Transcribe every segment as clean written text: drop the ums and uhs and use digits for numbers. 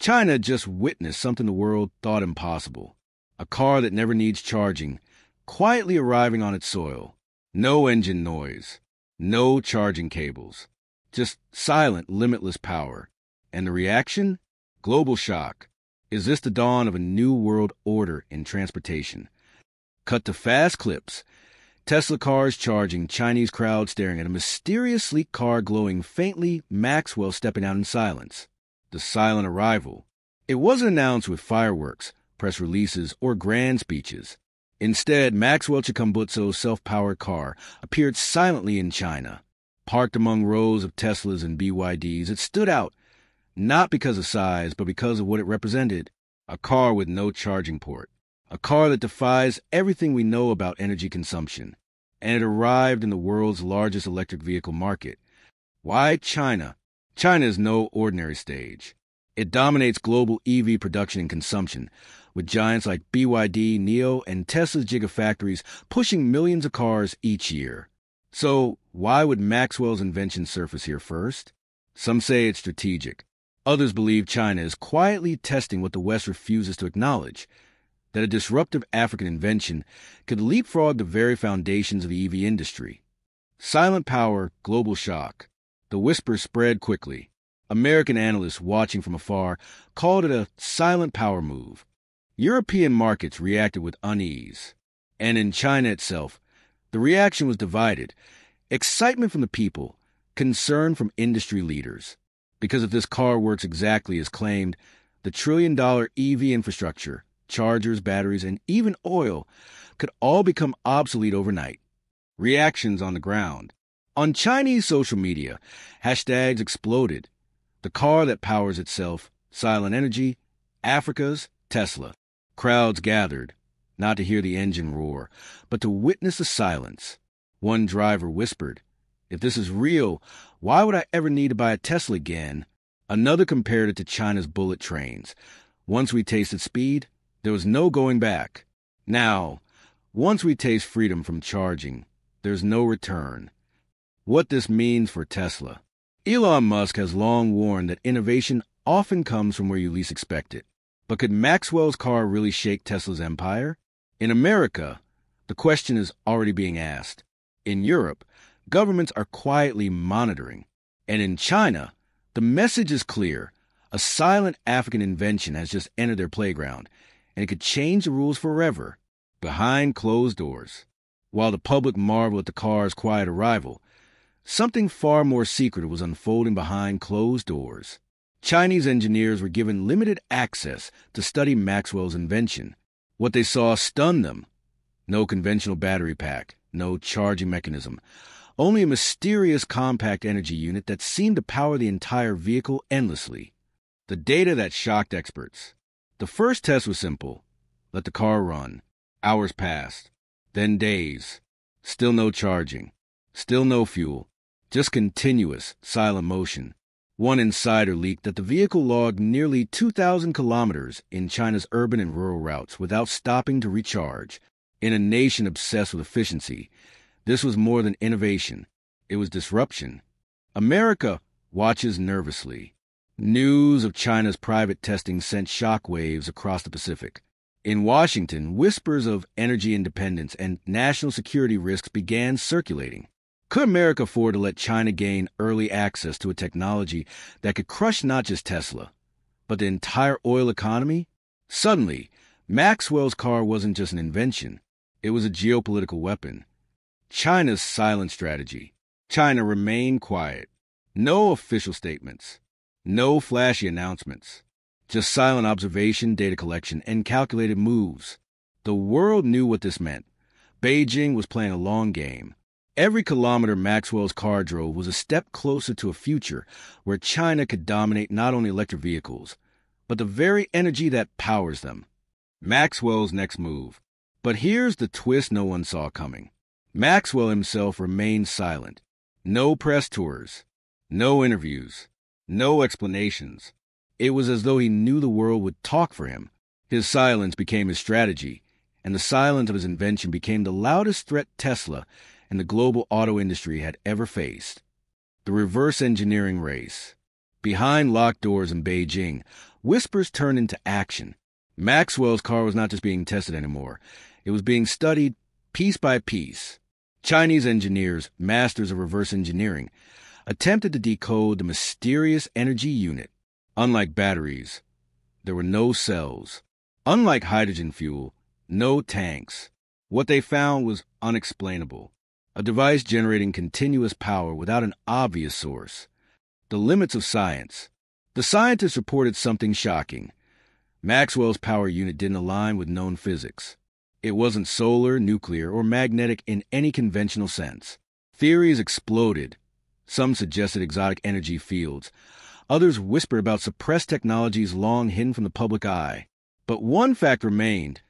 China just witnessed something the world thought impossible. A car that never needs charging, quietly arriving on its soil. No engine noise, no charging cables, just silent, limitless power. And the reaction? Global shock. Is this the dawn of a new world order in transportation? Cut to fast clips. Tesla cars charging, Chinese crowd staring at a mysterious sleek car glowing faintly, Maxwell stepping out in silence. The silent arrival. It wasn't announced with fireworks, press releases, or grand speeches. Instead, Maxwell Chikumbutso's self-powered car appeared silently in China. Parked among rows of Teslas and BYDs, it stood out, not because of size, but because of what it represented. A car with no charging port. A car that defies everything we know about energy consumption. And it arrived in the world's largest electric vehicle market. Why China? China is no ordinary stage. It dominates global EV production and consumption, with giants like BYD, NIO, and Tesla's gigafactories pushing millions of cars each year. So why would Maxwell's invention surface here first? Some say it's strategic. Others believe China is quietly testing what the West refuses to acknowledge, that a disruptive African invention could leapfrog the very foundations of the EV industry. Silent power, global shock. The whisper spread quickly. American analysts watching from afar called it a silent power move. European markets reacted with unease. And in China itself, the reaction was divided. Excitement from the people, concern from industry leaders. Because if this car works exactly as claimed, the trillion-dollar EV infrastructure, chargers, batteries, and even oil could all become obsolete overnight. Reactions on the ground. On Chinese social media, hashtags exploded. The car that powers itself, silent energy, Africa's Tesla. Crowds gathered, not to hear the engine roar, but to witness the silence. One driver whispered, "If this is real, why would I ever need to buy a Tesla again?" Another compared it to China's bullet trains. Once we tasted speed, there was no going back. Now, once we taste freedom from charging, there's no return. What this means for Tesla. Elon Musk has long warned that innovation often comes from where you least expect it. But could Maxwell's car really shake Tesla's empire? In America, the question is already being asked. In Europe, governments are quietly monitoring. And in China, the message is clear. A silent African invention has just entered their playground, and it could change the rules forever, behind closed doors. While the public marveled at the car's quiet arrival, something far more secretive was unfolding behind closed doors. Chinese engineers were given limited access to study Maxwell's invention. What they saw stunned them. No conventional battery pack, no charging mechanism, only a mysterious compact energy unit that seemed to power the entire vehicle endlessly. The data that shocked experts. The first test was simple. Let the car run. Hours passed. Then days. Still no charging. Still no fuel. Just continuous, silent motion. One insider leaked that the vehicle logged nearly 2,000 kilometers in China's urban and rural routes without stopping to recharge. In a nation obsessed with efficiency, this was more than innovation. It was disruption. America watches nervously. News of China's private testing sent shockwaves across the Pacific. In Washington, whispers of energy independence and national security risks began circulating. Could America afford to let China gain early access to a technology that could crush not just Tesla, but the entire oil economy? Suddenly, Maxwell's car wasn't just an invention. It was a geopolitical weapon. China's silent strategy. China remained quiet. No official statements. No flashy announcements, just silent observation, data collection, and calculated moves. The world knew what this meant. Beijing was playing a long game. Every kilometer Maxwell's car drove was a step closer to a future where China could dominate not only electric vehicles, but the very energy that powers them. Maxwell's next move. But here's the twist no one saw coming. Maxwell himself remained silent. No press tours. No interviews. No explanations. It was as though he knew the world would talk for him. His silence became his strategy, and the silence of his invention became the loudest threat Tesla and the global auto industry had ever faced. The reverse engineering race. Behind locked doors in Beijing, whispers turn into action. Maxwell's car was not just being tested anymore. It was being studied piece by piece. Chinese engineers, masters of reverse engineering, attempted to decode the mysterious energy unit. Unlike batteries, there were no cells. Unlike hydrogen fuel, no tanks. What they found was unexplainable. A device generating continuous power without an obvious source. The limits of science. The scientists reported something shocking. Maxwell's power unit didn't align with known physics. It wasn't solar, nuclear, or magnetic in any conventional sense. Theories exploded. Some suggested exotic energy fields. Others whispered about suppressed technologies long hidden from the public eye. But one fact remained.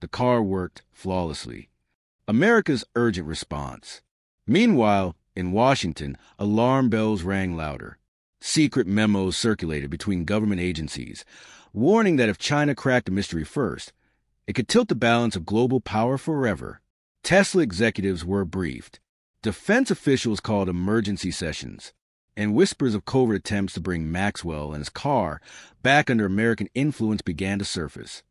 The car worked flawlessly. America's urgent response. Meanwhile, in Washington, alarm bells rang louder. Secret memos circulated between government agencies, warning that if China cracked the mystery first, it could tilt the balance of global power forever. Tesla executives were briefed. Defense officials called emergency sessions, and whispers of covert attempts to bring Maxwell and his car back under American influence began to surface.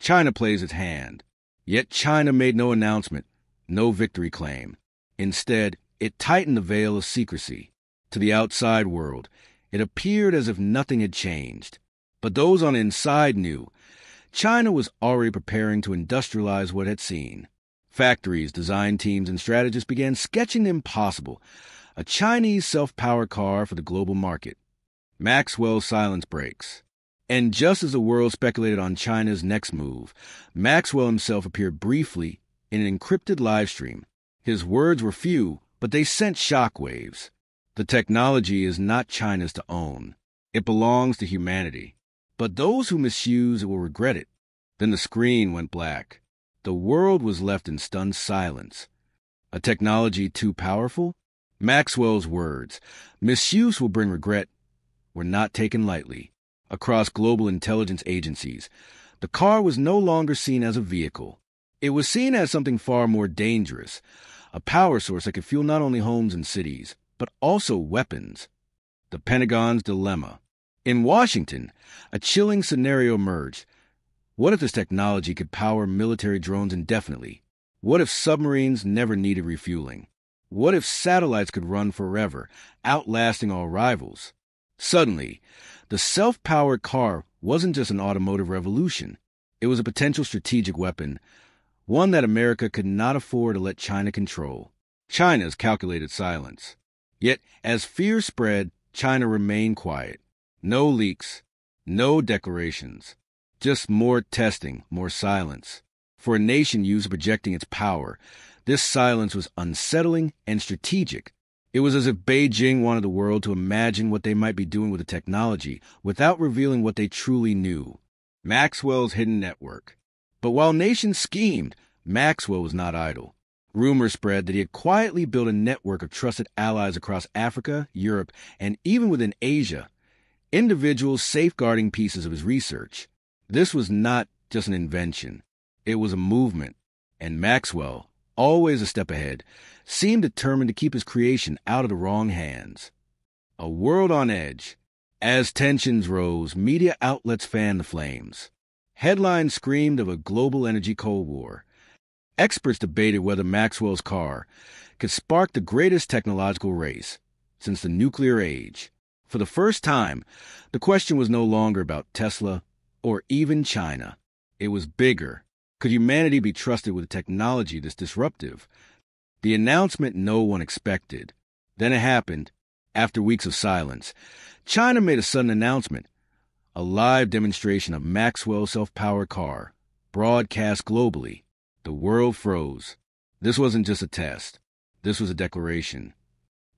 China plays its hand. Yet China made no announcement, no victory claim. Instead, it tightened the veil of secrecy. To the outside world, it appeared as if nothing had changed. But those on the inside knew. China was already preparing to industrialize what it had seen. Factories, design teams, and strategists began sketching the impossible, a Chinese self-powered car for the global market. Maxwell's silence breaks. And just as the world speculated on China's next move, Maxwell himself appeared briefly in an encrypted live stream. His words were few, but they sent shockwaves. The technology is not China's to own. It belongs to humanity. But those who misuse it will regret it. Then the screen went black. The world was left in stunned silence. A technology too powerful? Maxwell's words, misuse will bring regret, were not taken lightly. Across global intelligence agencies, the car was no longer seen as a vehicle. It was seen as something far more dangerous, a power source that could fuel not only homes and cities, but also weapons. The Pentagon's dilemma. In Washington, a chilling scenario emerged. What if this technology could power military drones indefinitely? What if submarines never needed refueling? What if satellites could run forever, outlasting all rivals? Suddenly, the self-powered car wasn't just an automotive revolution. It was a potential strategic weapon, one that America could not afford to let China control. China's calculated silence. Yet, as fear spread, China remained quiet. No leaks, no declarations, just more testing, more silence. For a nation used to projecting its power, this silence was unsettling and strategic. It was as if Beijing wanted the world to imagine what they might be doing with the technology without revealing what they truly knew. Maxwell's hidden network. But while nations schemed, Maxwell was not idle. Rumors spread that he had quietly built a network of trusted allies across Africa, Europe, and even within Asia, individuals safeguarding pieces of his research. This was not just an invention. It was a movement, and Maxwell, always a step ahead, seemed determined to keep his creation out of the wrong hands. A world on edge. As tensions rose, media outlets fanned the flames. Headlines screamed of a global energy cold war. Experts debated whether Maxwell's car could spark the greatest technological race since the nuclear age. For the first time, the question was no longer about Tesla or even China. It was bigger. Could humanity be trusted with a technology this disruptive? The announcement no one expected. Then it happened. After weeks of silence, China made a sudden announcement. A live demonstration of Maxwell's self-powered car, broadcast globally. The world froze. This wasn't just a test. This was a declaration.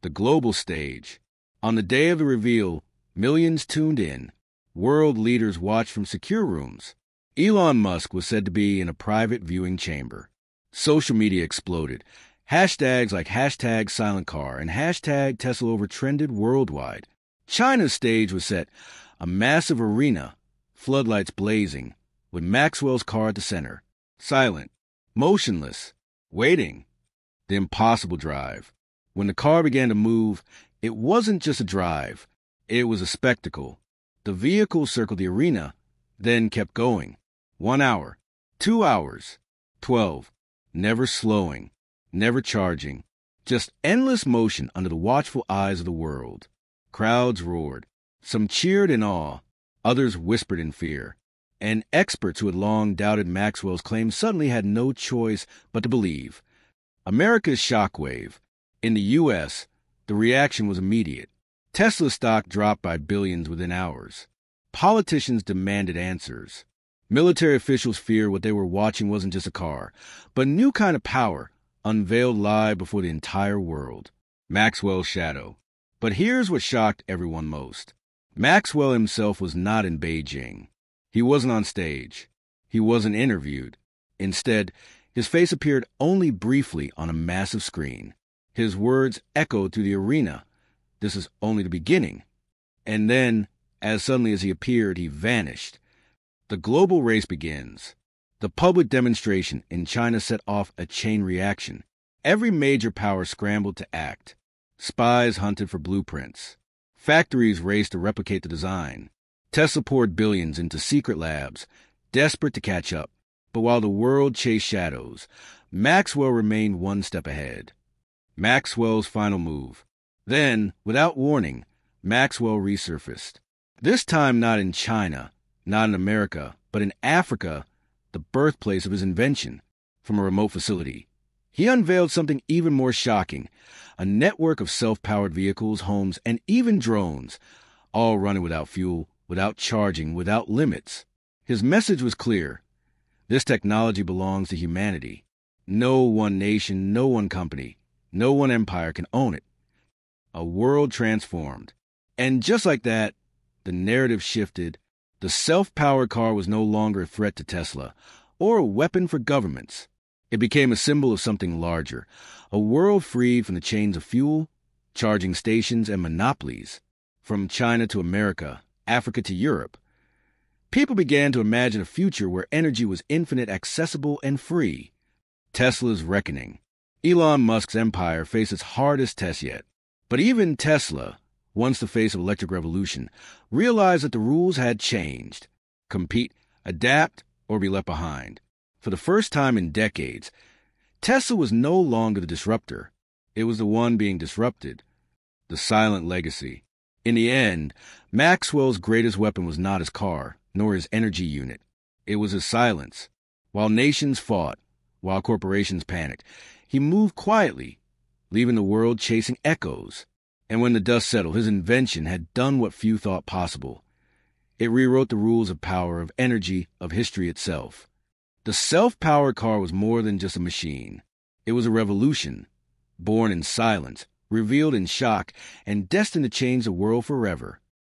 The global stage. On the day of the reveal, millions tuned in. World leaders watched from secure rooms. Elon Musk was said to be in a private viewing chamber. Social media exploded. Hashtags like #SilentCar and #TeslaOver trended worldwide. China's stage was set, a massive arena, floodlights blazing, with Maxwell's car at the center. Silent, motionless, waiting. The impossible drive. When the car began to move, it wasn't just a drive. It was a spectacle. The vehicle circled the arena, then kept going. 1 hour, 2 hours, 12. Never slowing, never charging. Just endless motion under the watchful eyes of the world. Crowds roared. Some cheered in awe. Others whispered in fear. And experts who had long doubted Maxwell's claim suddenly had no choice but to believe. America's shockwave. In the U.S., the reaction was immediate. Tesla stock dropped by billions within hours. Politicians demanded answers. Military officials feared what they were watching wasn't just a car, but a new kind of power unveiled live before the entire world. Maxwell's shadow. But here's what shocked everyone most. Maxwell himself was not in Beijing. He wasn't on stage. He wasn't interviewed. Instead, his face appeared only briefly on a massive screen. His words echoed through the arena. This is only the beginning. And then, as suddenly as he appeared, he vanished. The global race begins. The public demonstration in China set off a chain reaction. Every major power scrambled to act. Spies hunted for blueprints. Factories raced to replicate the design. Tesla poured billions into secret labs, desperate to catch up. But while the world chased shadows, Maxwell remained one step ahead. Maxwell's final move. Then, without warning, Maxwell resurfaced. This time not in China, not in America, but in Africa, the birthplace of his invention, from a remote facility. He unveiled something even more shocking, a network of self-powered vehicles, homes, and even drones, all running without fuel, without charging, without limits. His message was clear. This technology belongs to humanity. No one nation, no one company, no one empire can own it. A world transformed. And just like that, the narrative shifted. The self-powered car was no longer a threat to Tesla or a weapon for governments. It became a symbol of something larger, a world freed from the chains of fuel, charging stations, and monopolies. From China to America, Africa to Europe, people began to imagine a future where energy was infinite, accessible, and free. Tesla's reckoning. Elon Musk's empire faced its hardest test yet. But even Tesla, once the face of electric revolution, realized that the rules had changed. Compete, adapt, or be left behind. For the first time in decades, Tesla was no longer the disruptor. It was the one being disrupted. The silent legacy. In the end, Maxwell's greatest weapon was not his car, nor his energy unit. It was his silence. While nations fought, while corporations panicked, he moved quietly, leaving the world chasing echoes. And when the dust settled, his invention had done what few thought possible. It rewrote the rules of power, of energy, of history itself. The self-powered car was more than just a machine. It was a revolution, born in silence, revealed in shock, and destined to change the world forever.